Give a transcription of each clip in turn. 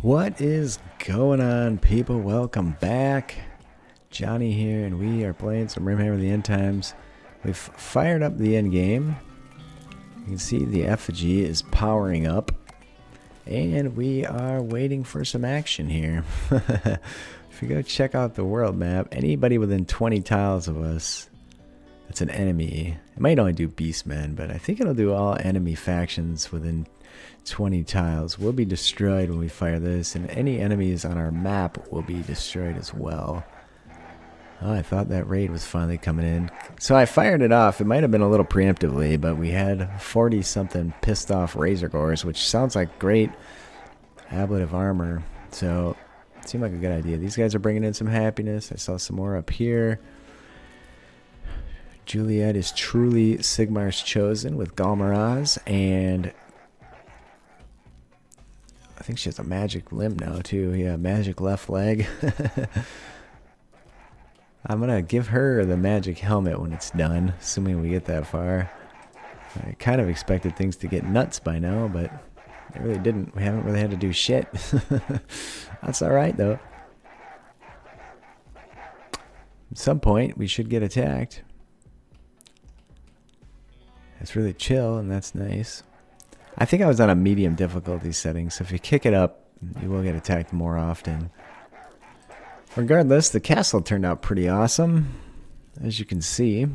What is going on, people? Welcome back. Johnny here, and we are playing some Rimhammer the End Times. We've fired up the end game. You can see the effigy is powering up, and we are waiting for some action here. If you go check out the world map, anybody within 20 tiles of us that's an enemy. It might only do Beastmen, but I think it'll do all enemy factions within 20 tiles will be destroyed when we fire this, and any enemies on our map will be destroyed as well. Oh, I thought that raid was finally coming in. So I fired it off. It might have been a little preemptively, but we had 40-something pissed off Razorgores, which sounds like great ablative armor. So it seemed like a good idea. These guys are bringing in some happiness. I saw some more up here. Juliet is truly Sigmar's chosen with Ghal Maraz, and I think she has a magic limb now too. Yeah, magic left leg. I'm gonna give her the magic helmet when it's done, assuming we get that far. I kind of expected things to get nuts by now, but they really didn't. We haven't really had to do shit. That's alright though. At some point we should get attacked. It's really chill, and that's nice. I think I was on a medium difficulty setting, so if you kick it up, you will get attacked more often. Regardless, the castle turned out pretty awesome, as you can see.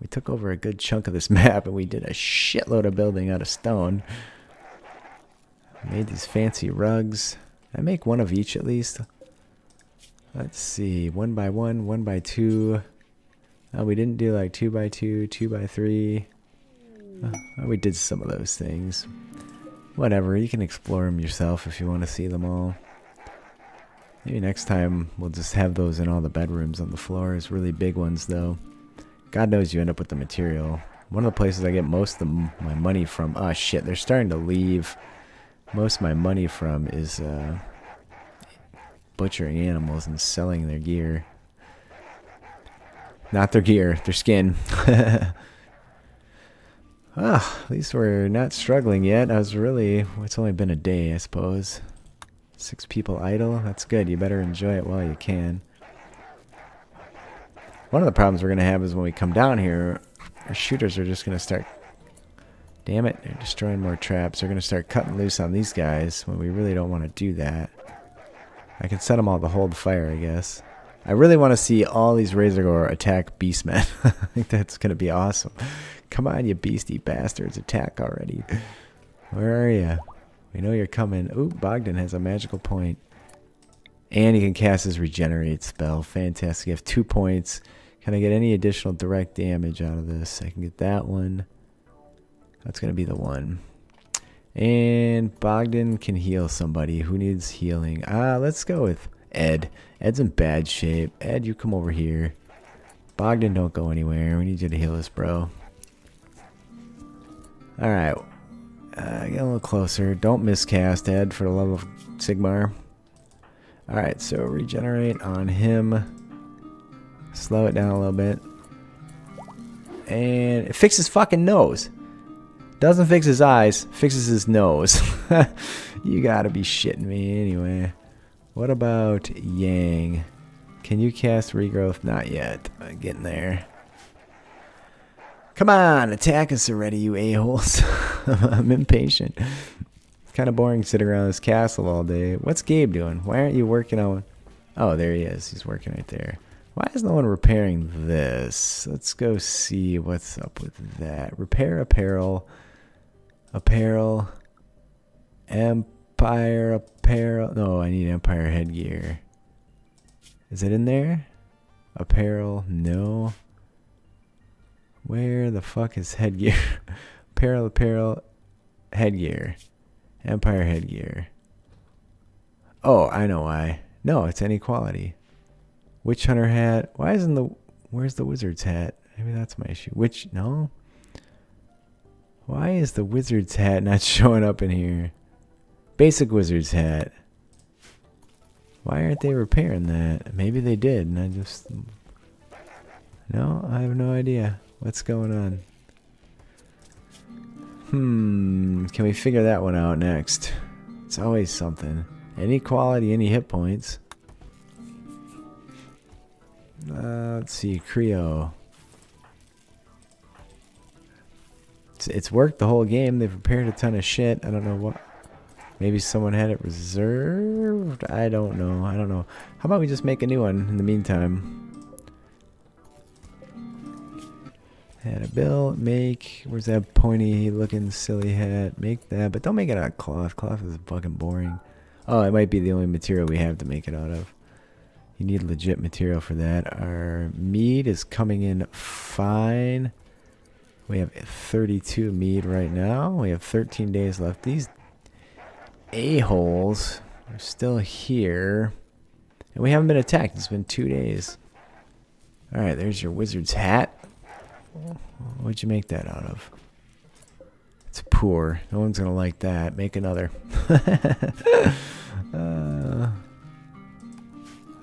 We took over a good chunk of this map, and we did a shitload of building out of stone. Made these fancy rugs. I make one of each, at least. Let's see, 1 by 1, 1 by 2. Oh, we didn't do like 2 by 2, 2 by 3. We did some of those things. Whatever, you can explore them yourself if you want to see them all. Maybe next time we'll just have those in all the bedrooms on the floors. Really big ones, though. God knows you end up with the material. One of the places I get most of my money from... Oh, shit, they're starting to leave. Most of my money from is butchering animals and selling their gear. Not their gear, their skin. Ah, at least we're not struggling yet. I was really... It's only been a day, I suppose. 6 people idle? That's good. You better enjoy it while you can. One of the problems we're going to have is when we come down here, our shooters are just going to start... Damn it, they're destroying more traps. They're going to start cutting loose on these guys when we really don't want to do that. I can set them all to hold fire, I guess. I really want to see all these Razorgore attack Beastmen. I think that's going to be awesome. Come on, you beastie bastards. Attack already. Where are you? We know you're coming. Ooh, Bogdan has a magical point. And he can cast his regenerate spell. Fantastic. I have 2 points. Can I get any additional direct damage out of this? I can get that one. That's going to be the one. And Bogdan can heal somebody. Who needs healing? Let's go with Ed. Ed's in bad shape. Ed, you come over here. Bogdan, don't go anywhere. We need you to heal us, bro. Alright, get a little closer. Don't miscast, Ed, for the love of Sigmar. Alright, so regenerate on him. Slow it down a little bit. And it fixes his fucking nose. Doesn't fix his eyes, fixes his nose. You gotta be shitting me anyway. What about Yang? Can you cast regrowth? Not yet. I'm getting there. Come on, attack us already, you a-holes. I'm impatient. It's kind of boring sitting around this castle all day. What's Gabe doing? Why aren't you working on... Oh, there he is. He's working right there. Why is no one repairing this? Let's go see what's up with that. Repair apparel. Apparel. Empire apparel. No, I need Empire headgear. Is it in there? Apparel. No. Where the fuck is headgear? Apparel, headgear. Empire headgear. Oh, I know why. No, it's inequality. Witch hunter hat. Why isn't the... Where's the wizard's hat? Maybe that's my issue. Witch... No? Why is the wizard's hat not showing up in here? Basic wizard's hat. Why aren't they repairing that? Maybe they did, and I just... No, I have no idea. What's going on? Can we figure that one out next? It's always something. Any quality, any hit points. Let's see, Creo. It's worked the whole game. They've repaired a ton of shit. I don't know what. Maybe someone had it reserved? I don't know. I don't know. How about we just make a new one in the meantime? Had a bill. Make. Where's that pointy looking silly hat? Make that. But don't make it out of cloth. Cloth is fucking boring. Oh, it might be the only material we have to make it out of. You need legit material for that. Our mead is coming in fine. We have 32 mead right now. We have 13 days left. These a-holes are still here. And we haven't been attacked. It's been 2 days. Alright, there's your wizard's hat. What'd you make that out of? It's poor. No one's going to like that. Make another.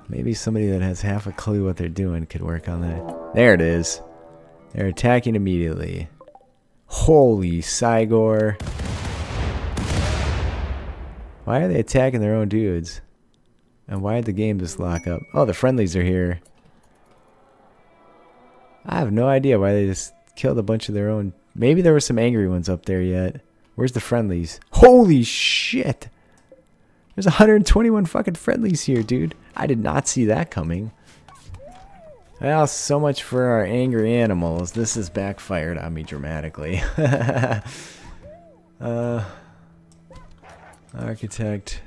Maybe somebody that has half a clue what they're doing could work on that. There it is. They're attacking immediately. Holy Sigor. Why are they attacking their own dudes? And why did the game just lock up? Oh, the friendlies are here. I have no idea why they just killed a bunch of their own. Maybe there were some angry ones up there yet. Where's the friendlies? Holy shit! There's 121 fucking friendlies here, dude. I did not see that coming. Well, so much for our angry animals. This has backfired on me dramatically. Architect.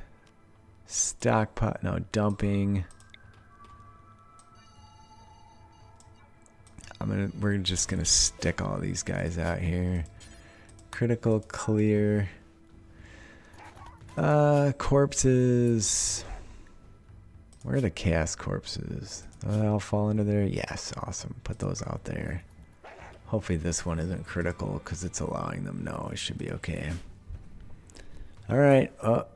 Stockpile. No, dumping. We're just gonna stick all these guys out here. Critical clear. Corpses. Where are the chaos corpses? I'll fall into there. Yes, awesome. Put those out there. Hopefully this one isn't critical because it's allowing them. No, it should be okay. Alright. Oh,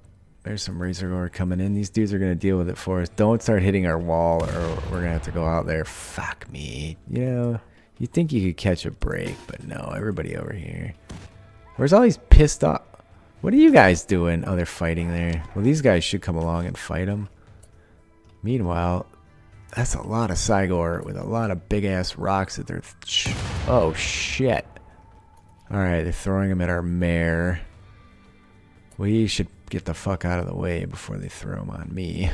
there's some Razorgore coming in. These dudes are going to deal with it for us. Don't start hitting our wall or we're going to have to go out there. Fuck me. You know, you think you could catch a break, but no. Everybody over here. Where's all these pissed off? What are you guys doing? Oh, they're fighting there. Well, these guys should come along and fight them. Meanwhile, that's a lot of Sigor with a lot of big-ass rocks that they're... Oh, shit. Alright, they're throwing them at our mare. We should get the fuck out of the way before they throw them on me.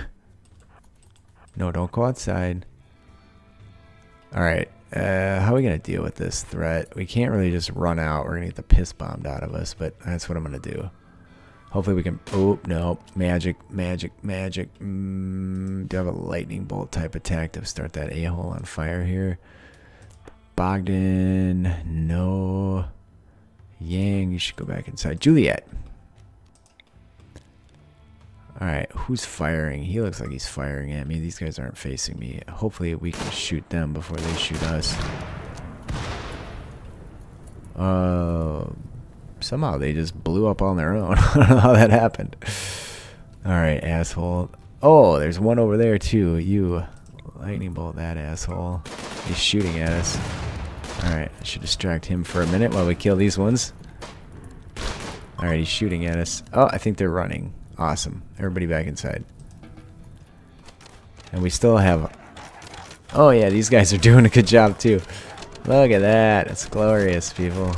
No, don't go outside. Alright, how are we going to deal with this threat? We can't really just run out. We're going to get the piss bombed out of us, but that's what I'm going to do. Hopefully we can... Oh, no. Magic, magic, magic. Do I have a lightning bolt type attack to start that a-hole on fire here? Bogdan. No. Yang, you should go back inside. Juliet. Alright, who's firing? He looks like he's firing at me. These guys aren't facing me. Hopefully we can shoot them before they shoot us. Somehow they just blew up on their own. I don't know how that happened. Alright, asshole. Oh, there's one over there too. You lightning bolt that asshole. He's shooting at us. Alright, I should distract him for a minute while we kill these ones. Alright, he's shooting at us. Oh, I think they're running. Awesome. Everybody back inside. And we still have... Oh yeah, these guys are doing a good job too. Look at that. It's glorious, people.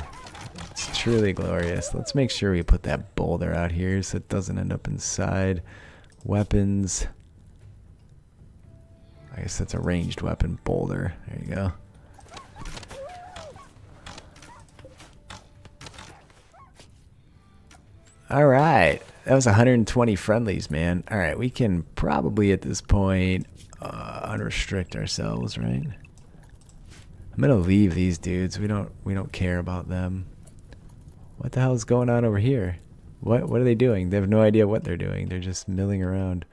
It's truly glorious. Let's make sure we put that boulder out here so it doesn't end up inside. Weapons. I guess that's a ranged weapon boulder. There you go. Alright. That was 120 friendlies, man. Alright, we can probably at this point unrestrict ourselves, right? I'm gonna leave these dudes. We don't care about them. What the hell is going on over here? What are they doing? They have no idea what they're doing. They're just milling around.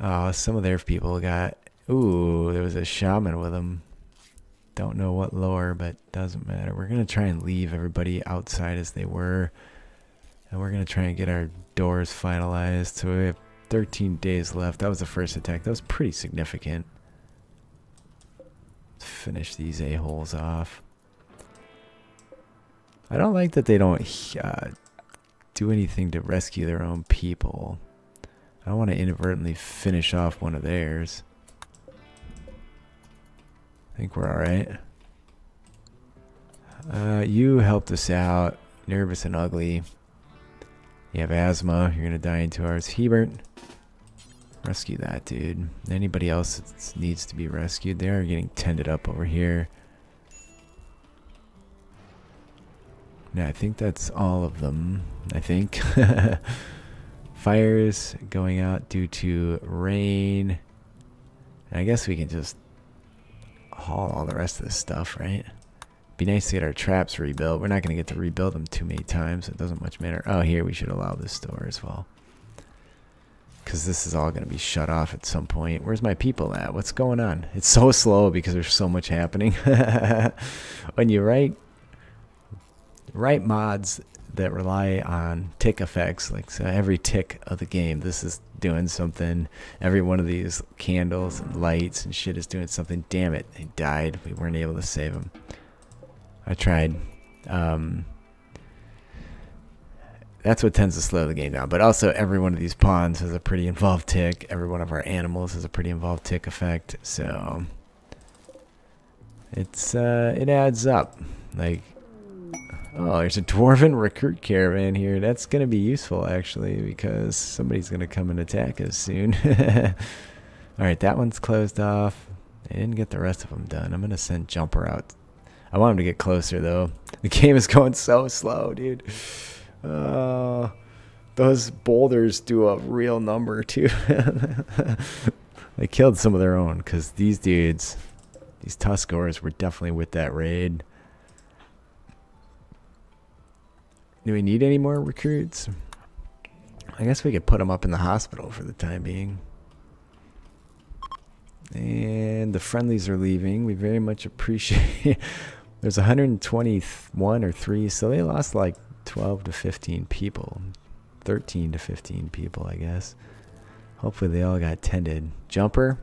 Oh, some of their people got... Ooh, there was a shaman with them. Don't know what lore, but doesn't matter. We're going to try and leave everybody outside as they were. And we're going to try and get our doors finalized. So we have 13 days left. That was the first attack. That was pretty significant. Let's finish these a-holes off. I don't like that they don't do anything to rescue their own people. I don't want to inadvertently finish off one of theirs. I think we're alright. You helped us out. Nervous and ugly. You have asthma. You're going to die in 2 hours. Hebert. Rescue that dude. Anybody else that needs to be rescued? They are getting tended up over here. Now I think that's all of them. I think. Fires going out due to rain. And I guess we can just haul all the rest of this stuff, right? Be nice to get our traps rebuilt. We're not going to get to rebuild them too many times. So it doesn't much matter. Oh, here we should allow this door as well. Because this is all going to be shut off at some point. Where's my people at? What's going on? It's so slow because there's so much happening. When you write mods that rely on tick effects, like so every tick of the game, this is doing something. Every one of these candles and lights and shit is doing something. Damn it, they died. We weren't able to save them. I tried. That's what tends to slow the game down. But also, every one of these pawns has a pretty involved tick. Every one of our animals has a pretty involved tick effect. So it's it adds up. Like, oh, there's a dwarven recruit caravan here. That's gonna be useful actually because somebody's gonna come and attack us soon. All right, that one's closed off. I didn't get the rest of them done. I'm gonna send Jumper out. I want him to get closer though. The game is going so slow, dude. Those boulders do a real number too. They killed some of their own because these dudes, these Tuskgors, were definitely with that raid. Do we need any more recruits? I guess we could put them up in the hospital for the time being. And the friendlies are leaving. We very much appreciate. There's 121 or 3, so they lost like 12 to 15 people, 13 to 15 people, I guess. Hopefully they all got tended. Jumper,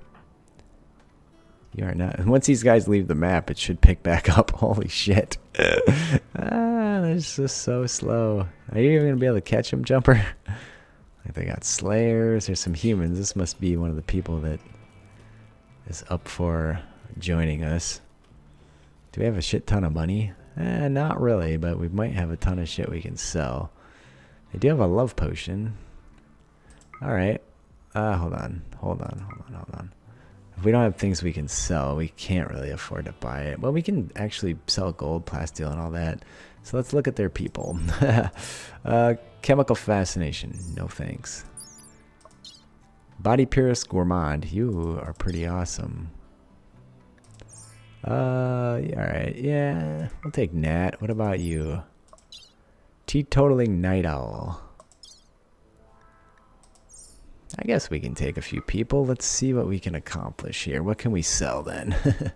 you are not. Once these guys leave the map, it should pick back up. Holy shit! It's just so slow. Are you even gonna be able to catch them, Jumper? Like they got slayers. There's some humans. This must be one of the people that is up for joining us. Do we have a shit ton of money? Not really, but we might have a ton of shit we can sell. I do have a love potion. Alright. Hold on. If we don't have things we can sell, we can't really afford to buy it. Well, we can actually sell gold, plasteel, and all that. So let's look at their people. Chemical fascination. No thanks. Body Purist Gourmand. You are pretty awesome. Yeah, alright, yeah, we'll take Nat. What about you? Teetotaling Night Owl. I guess we can take a few people. Let's see what we can accomplish here. What can we sell then?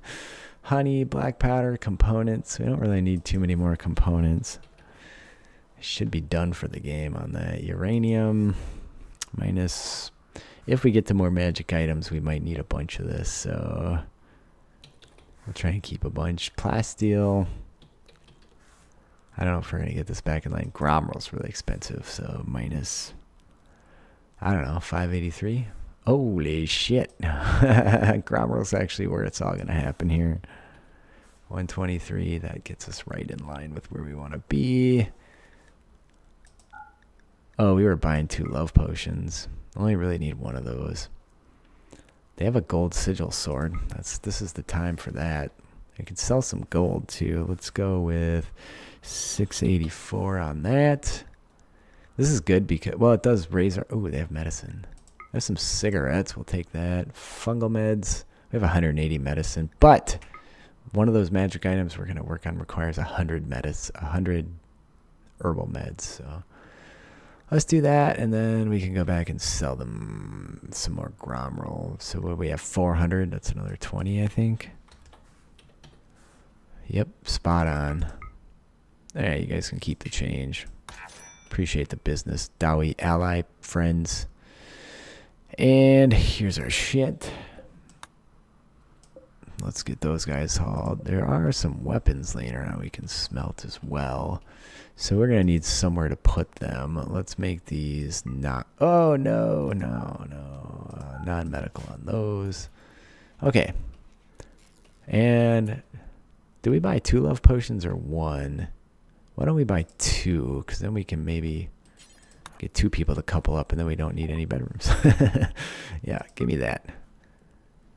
Honey, black powder, components. We don't really need too many more components. I should be done for the game on that. Uranium, minus... If we get to more magic items, we might need a bunch of this, so... We'll try and keep a bunch. Plasteel. I don't know if we're going to get this back in line. Gromrel's really expensive, so minus, I don't know, 583? Holy shit. Gromrel's actually where it's all going to happen here. 123, that gets us right in line with where we want to be. Oh, we were buying 2 love potions. Only really need one of those. They have a gold sigil sword. This is the time for that. I could sell some gold too. Let's go with 684 on that. This is good because, well, it does raise our... Oh, they have medicine. There's some cigarettes. We'll take that. Fungal meds. We have 180 medicine, but one of those magic items we're going to work on requires 100 medicine, 100 herbal meds. So let's do that, and then we can go back and sell them some more Gromrel. So what do we have? 400. That's another 20, I think. Yep, spot on. All right, you guys can keep the change. Appreciate the business. Dawi, ally, friends. And here's our shit. Let's get those guys hauled. There are some weapons laying around we can smelt as well. So we're going to need somewhere to put them. Let's make these not... Oh, no, no, no. Non-medical on those. Okay. And do we buy 2 love potions or 1? Why don't we buy 2? Because then we can maybe get 2 people to couple up, and then we don't need any bedrooms. Yeah, give me that.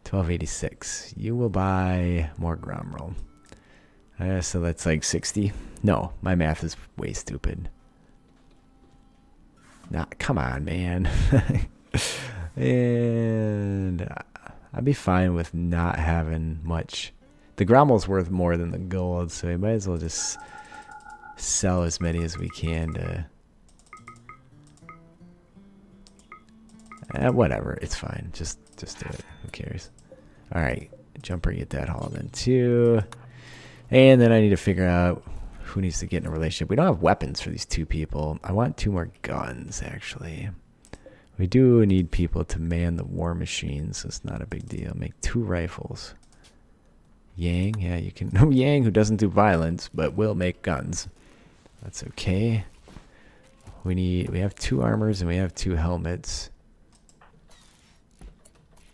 1286. You will buy more gromroll. So that's like 60. No, my math is way stupid. Nah, come on, man. And I'd be fine with not having much. The grommel's worth more than the gold, so we might as well just sell as many as we can to... whatever, it's fine. Just do it. Who cares? All right, jumper, get that hauled in too. And then I need to figure out who needs to get in a relationship. We don't have weapons for these 2 people. I want 2 more guns, actually. We do need people to man the war machines, so it's not a big deal. Make 2 rifles. Yang, yeah, you can... No, Yang, who doesn't do violence, but will make guns. That's okay. We have 2 armors and we have 2 helmets.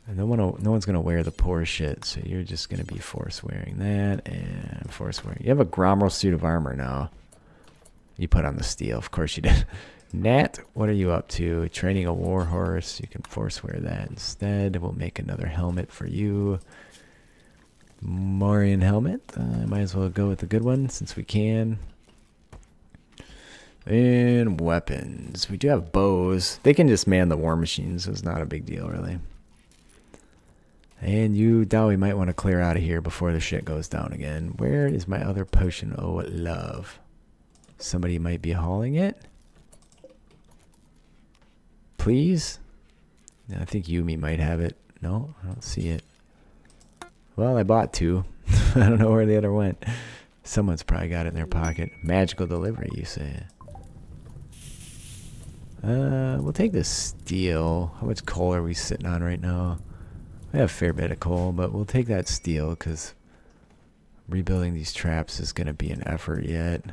And no one's going to wear the poor shit, so you're just going to be force wearing that and force wearing... You have a gromrel suit of armor now. You put on the steel. Of course you did. Nat, what are you up to? Training a war horse. You can force wear that instead. We'll make another helmet for you. Morian helmet. Might as well go with the good one since we can. And weapons. We do have bows. They can just man the war machines. It's not a big deal, really. And you, Dawi, might want to clear out of here before the shit goes down again. Where is my other potion? Oh, love. Somebody might be hauling it. Please? I think Yumi might have it. No, I don't see it. Well, I bought 2. I don't know where the other went. Someone's probably got it in their pocket. Magical delivery, you say. We'll take this steel. How much coal are we sitting on right now? We have a fair bit of coal, but we'll take that steel because rebuilding these traps is going to be an effort yet.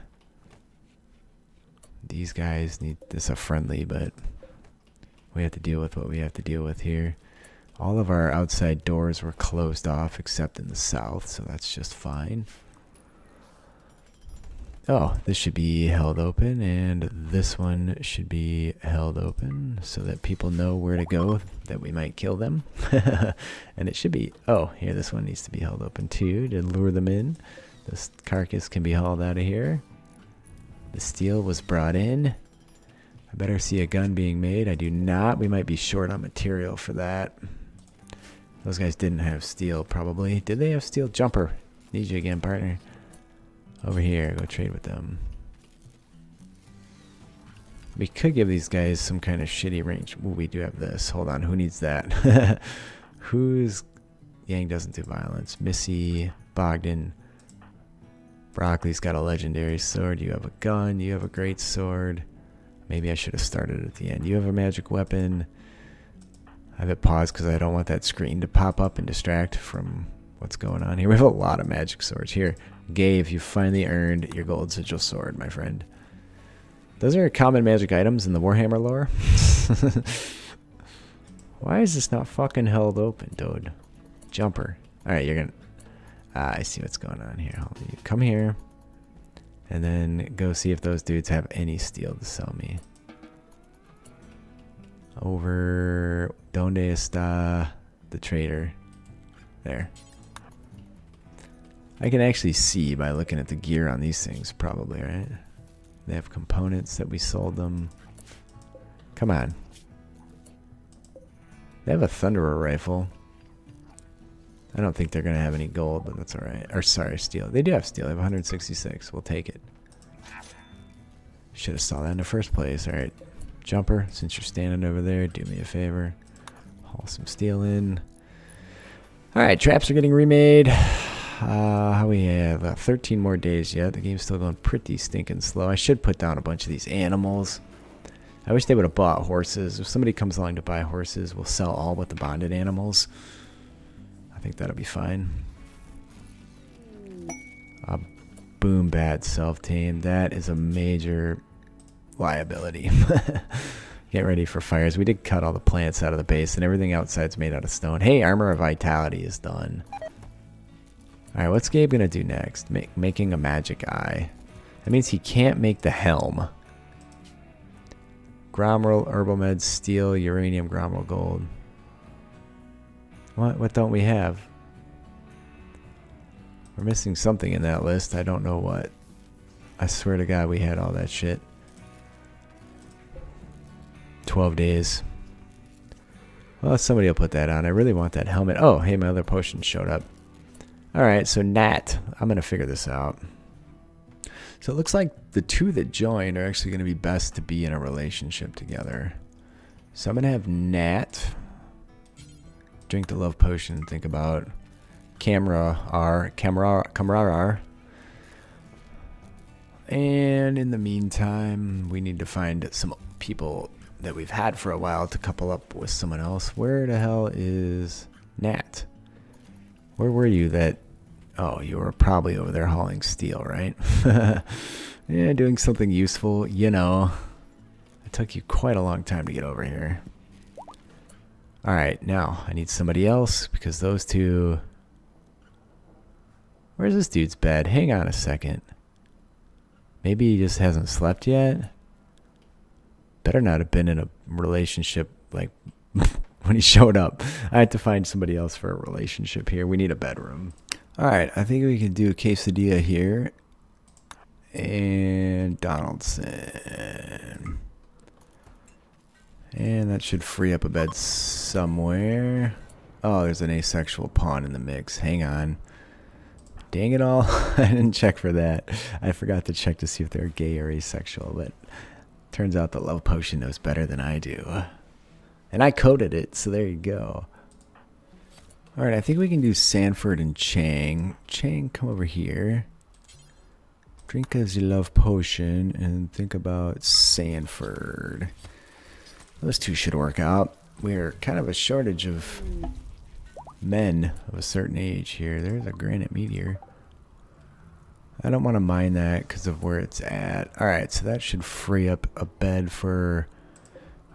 These guys need this a friendly, but we have to deal with what we have to deal with here. All of our outside doors were closed off except in the south, so that's just fine. Oh, this should be held open, and this one should be held open so that people know where to go, that we might kill them. And it should be... Oh, here, this one needs to be held open too to lure them in. This carcass can be hauled out of here. The steel was brought in. I better see a gun being made. I do not. We might be short on material for that. Those guys didn't have steel, probably. Did they have steel? Jumper, need you again, partner. Over here, go trade with them. We could give these guys some kind of shitty range. Ooh, we do have this. Hold on, who needs that? Who's... Yang doesn't do violence. Missy, Bogdan. Broccoli's got a legendary sword. You have a gun. You have a great sword. Maybe I should have started at the end. You have a magic weapon. I have it paused because I don't want that screen to pop up and distract from what's going on here. We have a lot of magic swords here. Gave, you finally earned your gold sigil sword, my friend. Those are common magic items in the Warhammer lore. Why is this not fucking held open, dude? Jumper. Alright, you're gonna... I see what's going on here. You come here. And then go see if those dudes have any steel to sell me. Over... Donde está the trader? There. I can actually see by looking at the gear on these things, probably, right? They have components that we sold them. Come on. They have a Thunderer rifle. I don't think they're going to have any gold, but that's all right. Or, sorry, steel. They do have steel. They have 166. We'll take it. Should have saw that in the first place. All right. Jumper, since you're standing over there, do me a favor. Haul some steel in. All right, traps are getting remade. How we have 13 more days yet. The game's still going pretty stinking slow. I should put down a bunch of these animals. I wish they would have bought horses. If somebody comes along to buy horses, we'll sell all but the bonded animals. I think that'll be fine. a boom bat self team. That is a major liability. Get ready for fires. We did cut all the plants out of the base, and everything outside's made out of stone. Hey, armor of vitality is done. Alright, what's Gabe gonna do next? Making a magic eye. That means he can't make the helm. Gromrel, herbal med, steel, uranium, gromrel, gold. What don't we have? We're missing something in that list. I don't know what. I swear to God we had all that shit. 12 days. Well, somebody will put that on. I really want that helmet. Oh, hey, my other potion showed up. Alright, so Nat. I'm going to figure this out. So it looks like the two that joined are actually going to be best to be in a relationship together. So I'm going to have Nat drink the love potion, think about Camera R. And in the meantime, we need to find some people that we've had for a while to couple up with someone else. Where the hell is Nat? Where were you that... Oh, you were probably over there hauling steel, right? Yeah, doing something useful. You know, it took you quite a long time to get over here. All right, now I need somebody else because those two... Where's this dude's bed? Hang on a second. Maybe he just hasn't slept yet. Better not have been in a relationship like when he showed up. I had to find somebody else for a relationship here. We need a bedroom. All right, I think we can do a quesadilla here. And Donaldson. And that should free up a bed somewhere. Oh, there's an asexual pawn in the mix. Hang on. Dang it all. I didn't check for that. I forgot to check to see if they're gay or asexual, but turns out the love potion knows better than I do. And I coded it, so there you go. Alright, I think we can do Sanford and Chang. Chang, come over here. Drink a love potion and think about Sanford. Those two should work out. We're kind of a shortage of... men of a certain age here. There's a granite meteor. I don't want to mine that because of where it's at. Alright, so that should free up a bed for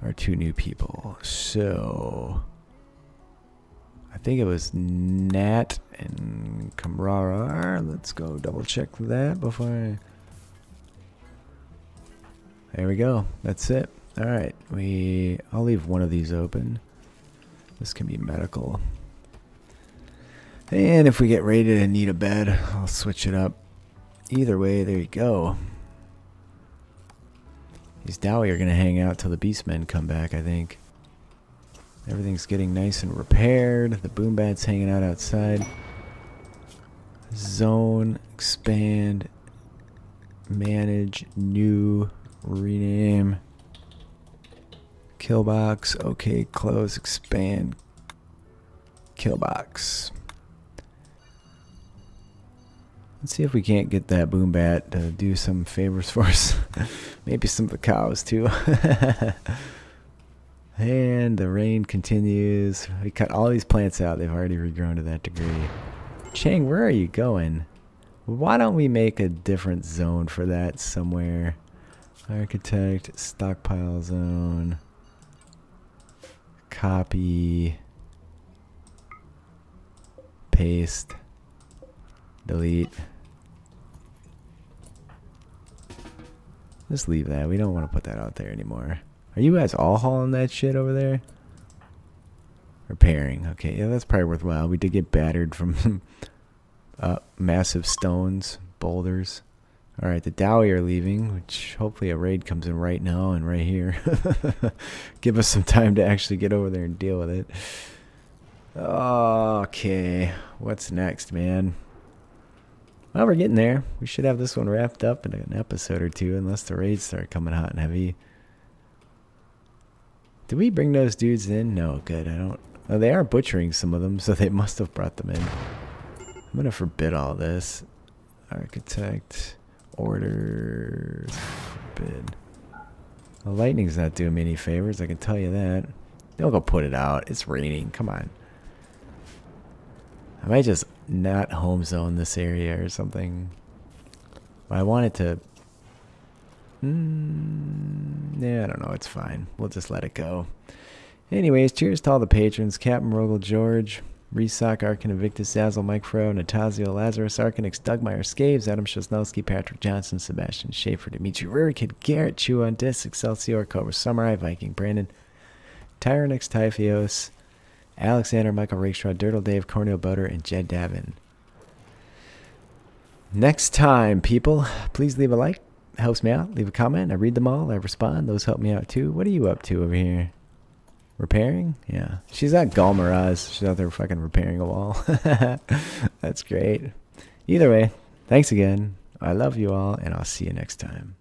our two new people. So, I think it was Nat and Kamrara. Let's go double check that before I... There we go. That's it. Alright, I'll leave one of these open. This can be medical. And if we get raided and need a bed, I'll switch it up. Either way, there you go. These Dawi are going to hang out till the Beastmen come back, I think. Everything's getting nice and repaired. The boom bat's hanging out outside. Zone, expand, manage, new, rename. Kill box, okay, close, expand, kill box. Let's see if we can't get that boom bat to do some favors for us. Maybe some of the cows too. And the rain continues. We cut all these plants out. They've already regrown to that degree. Chang, where are you going? Why don't we make a different zone for that somewhere? Architect, stockpile zone. Copy. Paste. Delete. Just leave that. We don't want to put that out there anymore. Are you guys all hauling that shit over there? Repairing. Okay, yeah, that's probably worthwhile. We did get battered from massive stones, boulders. Alright, the Dawi are leaving, which hopefully a raid comes in right now and right here. Give us some time to actually get over there and deal with it. Okay, what's next, man? Well, we're getting there. We should have this one wrapped up in an episode or two, unless the raids start coming hot and heavy. Did we bring those dudes in? No, good. I don't... Oh, they are butchering some of them, so they must have brought them in. I'm going to forbid all this. Architect. Order. Forbid. The lightning's not doing me any favors, I can tell you that. They'll go put it out. It's raining. Come on. I might just... not home zone this area or something. I wanted to... yeah, I don't know. It's fine. We'll just let it go. Anyways, cheers to all the patrons. Captain Rogel George, Resock, Arkin, Invictus, Zazzle, Mike Fro, Natazio, Lazarus, Arkinix, Dougmeyer, Scaves, Adam Shosnowski, Patrick Johnson, Sebastian Schaefer, Dimitri Rurikid, Garrett, Chew on Disc, Excelsior, Cobra, Samurai, Viking, Brandon, Tyronix, Typhios, Alexander, Michael Rakestraw, Dirtle Dave, Cornel Butter, and Jed Davin. Next time, people, please leave a like. It helps me out. Leave a comment. I read them all. I respond. Those help me out too. What are you up to over here? Repairing? Yeah. She's at Ghal Maraz. She's out there fucking repairing a wall. That's great. Either way, thanks again. I love you all, and I'll see you next time.